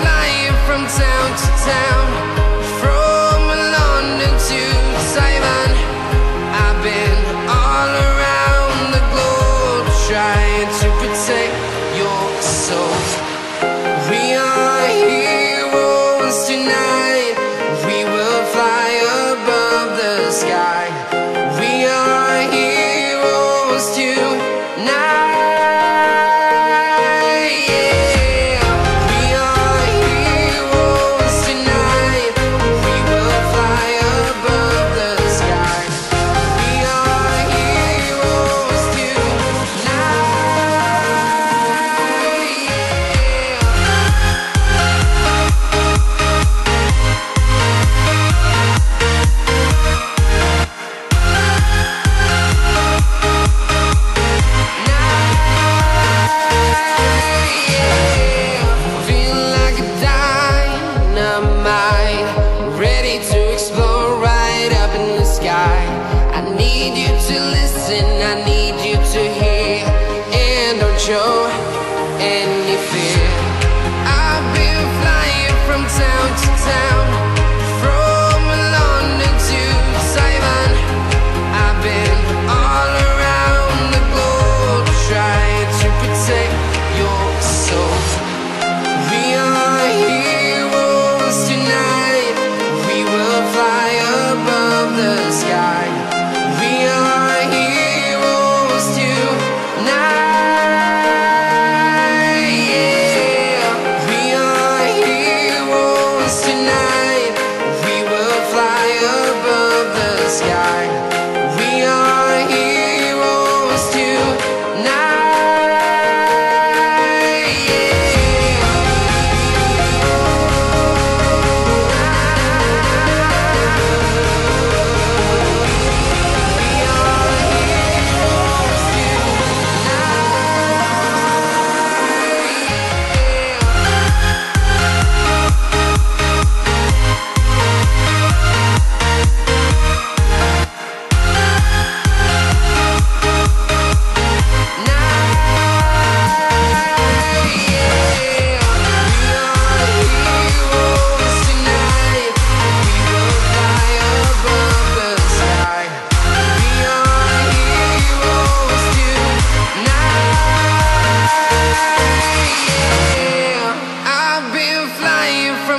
flying from town to town, from London to Taiwan. I've been all around the globe, trying to protect your soul. We are heroes tonight.